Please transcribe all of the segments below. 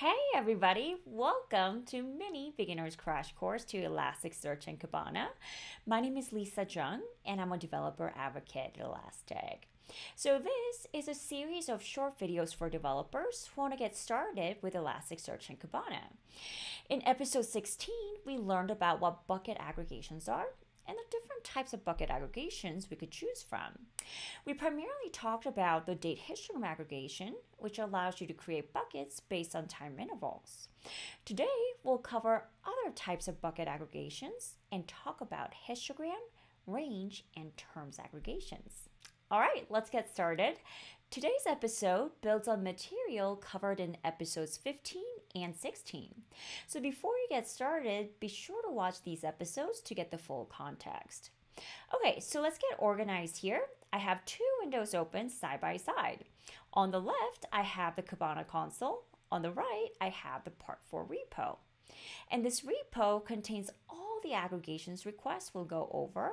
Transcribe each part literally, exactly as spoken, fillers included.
Hey everybody, welcome to Mini Beginner's Crash Course to Elasticsearch and Kibana. My name is Lisa Jung and I'm a developer advocate at Elastic. So this is a series of short videos for developers who want to get started with Elasticsearch and Kibana. In episode sixteen, we learned about what bucket aggregations are and the different types of bucket aggregations we could choose from. We primarily talked about the date histogram aggregation, which allows you to create buckets based on time intervals. Today, we'll cover other types of bucket aggregations and talk about histogram, range, and terms aggregations. All right, let's get started. Today's episode builds on material covered in episodes fifteen and sixteen. So before you get started, be sure to watch these episodes to get the full context. Okay, so let's get organized here. I have two windows open side by side. On the left, I have the Kibana console. On the right, I have the part four repo. And this repo contains all the aggregations requests we'll go over.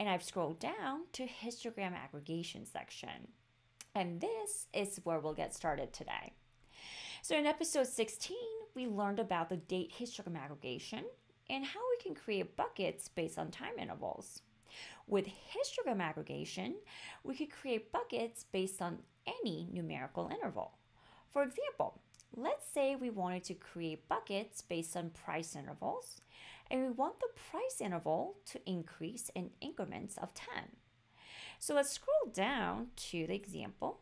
And I've scrolled down to histogram aggregation section. And this is where we'll get started today. So in episode sixteen, we learned about the date histogram aggregation and how we can create buckets based on time intervals. With histogram aggregation, we could create buckets based on any numerical interval. For example, let's say we wanted to create buckets based on price intervals, and we want the price interval to increase in increments of ten. So let's scroll down to the example.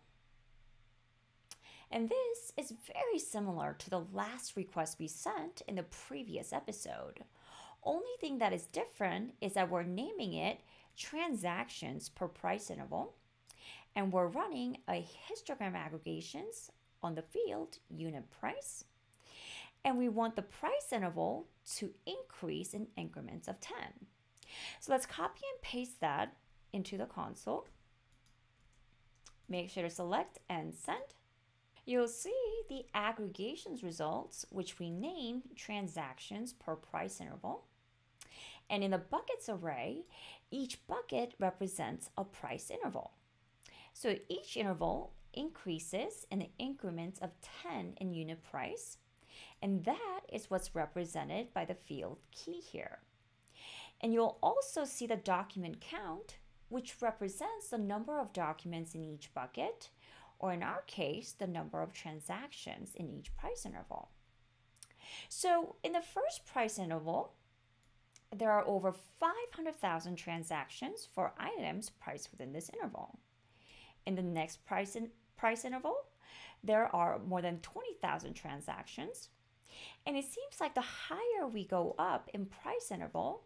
And this is very similar to the last request we sent in the previous episode. Only thing that is different is that we're naming it transactions per price interval, and we're running a histogram aggregations on the field unit price, and we want the price interval to increase in increments of ten. So let's copy and paste that into the console. Make sure to select and send. You'll see the aggregations results, which we name transactions per price interval. And in the buckets array, each bucket represents a price interval. So each interval increases in the increments of ten in unit price. And that is what's represented by the field key here. And you'll also see the document count, which represents the number of documents in each bucket, or in our case, the number of transactions in each price interval. So in the first price interval, there are over five hundred thousand transactions for items priced within this interval. In the next price, in, price interval, there are more than twenty thousand transactions. And it seems like the higher we go up in price interval,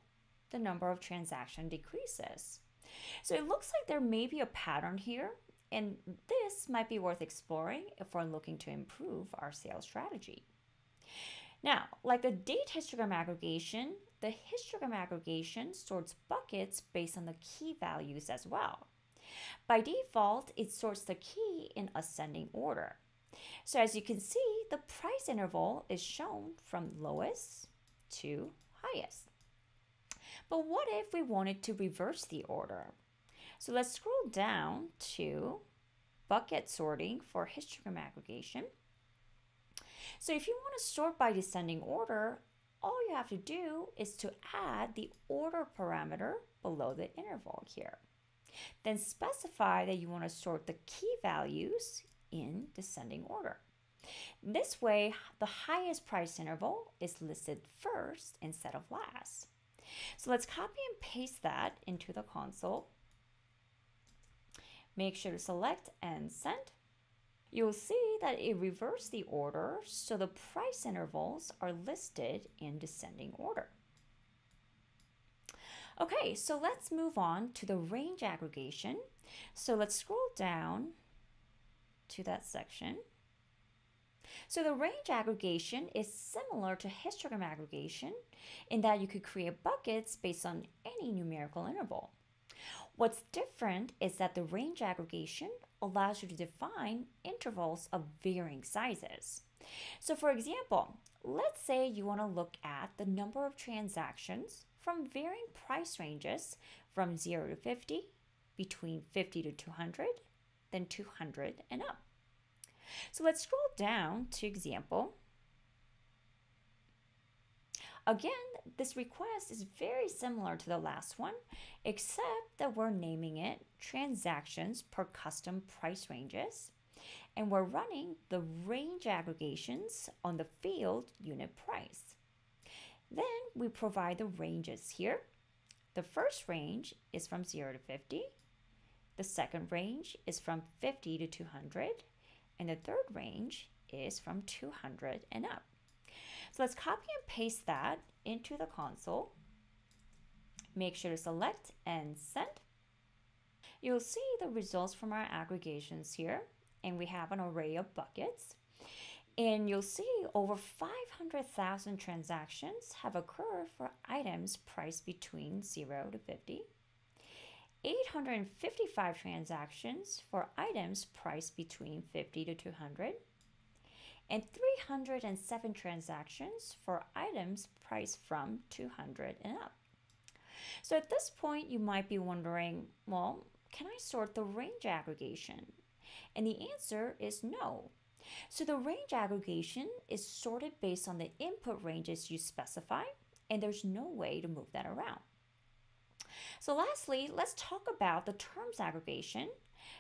the number of transactions decreases. So it looks like there may be a pattern here, and this might be worth exploring if we're looking to improve our sales strategy. Now, like the date histogram aggregation, the histogram aggregation sorts buckets based on the key values as well. By default, it sorts the key in ascending order. So as you can see, the price interval is shown from lowest to highest. But what if we wanted to reverse the order? So let's scroll down to bucket sorting for histogram aggregation. So if you want to sort by descending order, all you have to do is to add the order parameter below the interval here. Then specify that you want to sort the key values in descending order. This way, the highest price interval is listed first instead of last. So let's copy and paste that into the console. Make sure to select and send. You'll see that it reversed the order, so the price intervals are listed in descending order. Okay, so let's move on to the range aggregation. So let's scroll down to that section. So the range aggregation is similar to histogram aggregation in that you could create buckets based on any numerical interval. What's different is that the range aggregation allows you to define intervals of varying sizes. So for example, let's say you want to look at the number of transactions from varying price ranges from zero to fifty, between fifty to two hundred, then two hundred and up. So let's scroll down to example, Again, this request is very similar to the last one, except that we're naming it transactions per custom price ranges, and we're running the range aggregations on the field unit price. Then we provide the ranges here. The first range is from zero to fifty. The second range is from fifty to two hundred. And the third range is from two hundred and up. So let's copy and paste that into the console. Make sure to select and send. You'll see the results from our aggregations here. And we have an array of buckets. And you'll see over five hundred thousand transactions have occurred for items priced between zero to fifty. eight hundred fifty-five transactions for items priced between fifty to two hundred. And three hundred seven transactions for items priced from two hundred and up. So at this point, you might be wondering, well, can I sort the range aggregation? And the answer is no. So the range aggregation is sorted based on the input ranges you specify, and there's no way to move that around. So lastly, let's talk about the terms aggregation.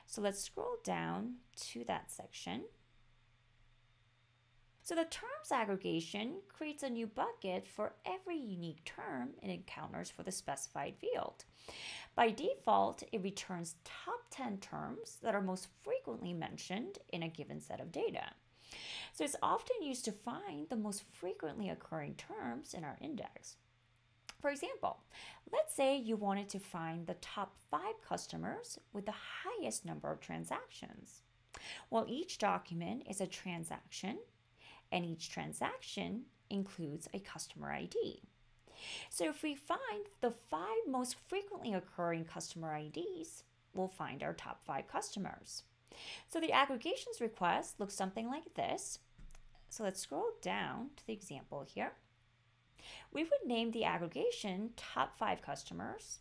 So let's scroll down to that section. So the terms aggregation creates a new bucket for every unique term it encounters for the specified field. By default, it returns top ten terms that are most frequently mentioned in a given set of data. So it's often used to find the most frequently occurring terms in our index. For example, let's say you wanted to find the top five customers with the highest number of transactions. Well, each document is a transaction, and each transaction includes a customer I D. So if we find the five most frequently occurring customer I Ds, we'll find our top five customers. So the aggregations request looks something like this. So let's scroll down to the example here. We would name the aggregation top five customers,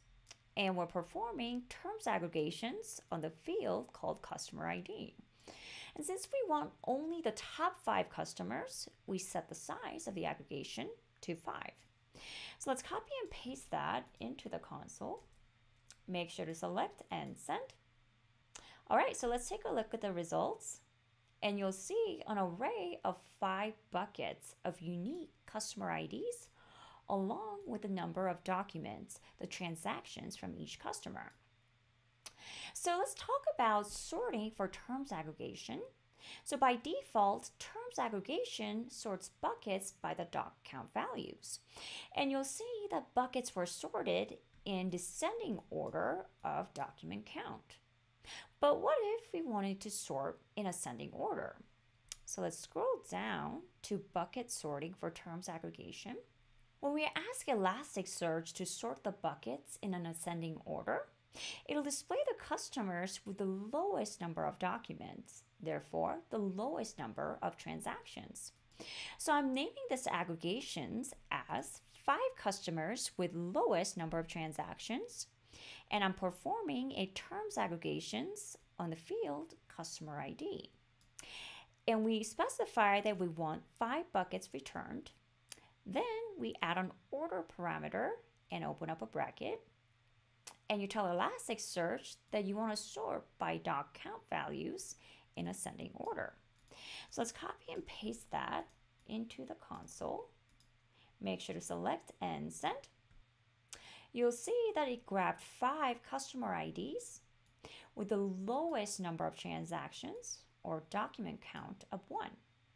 and we're performing terms aggregations on the field called customer I D. And since we want only the top five customers, we set the size of the aggregation to five. So let's copy and paste that into the console. Make sure to select and send. All right, so let's take a look at the results. And you'll see an array of five buckets of unique customer I Ds, along with the number of documents, the transactions from each customer. So let's talk about sorting for terms aggregation. So by default, terms aggregation sorts buckets by the doc count values. And you'll see that buckets were sorted in descending order of document count. But what if we wanted to sort in ascending order? So let's scroll down to bucket sorting for terms aggregation. When we ask Elasticsearch to sort the buckets in an ascending order, it'll display the customers with the lowest number of documents, therefore the lowest number of transactions. So I'm naming this aggregations as five customers with lowest number of transactions, and I'm performing a terms aggregations on the field customer I D. And we specify that we want five buckets returned. Then we add an order parameter and open up a bracket. And you tell Elasticsearch that you want to sort by doc count values in ascending order. So let's copy and paste that into the console. Make sure to select and send. You'll see that it grabbed five customer I Ds with the lowest number of transactions or document count of one.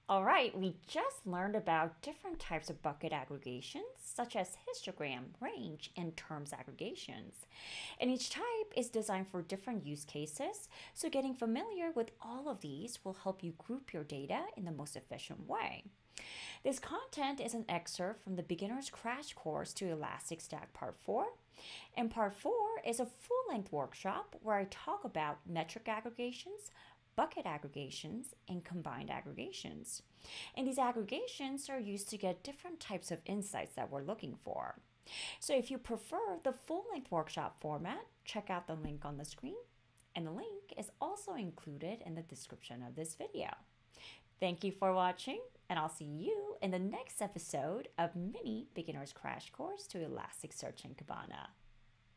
All right, we just learned about different types of bucket aggregations, such as histogram, range, and terms aggregations. And each type is designed for different use cases, so getting familiar with all of these will help you group your data in the most efficient way. This content is an excerpt from the Beginner's Crash Course to Elastic Stack Part four. And Part four is a full-length workshop where I talk about metric aggregations, bucket aggregations, and combined aggregations. And these aggregations are used to get different types of insights that we're looking for. So if you prefer the full-length workshop format, check out the link on the screen. And the link is also included in the description of this video. Thank you for watching, and I'll see you in the next episode of Mini Beginner's Crash Course to Elasticsearch and Kibana.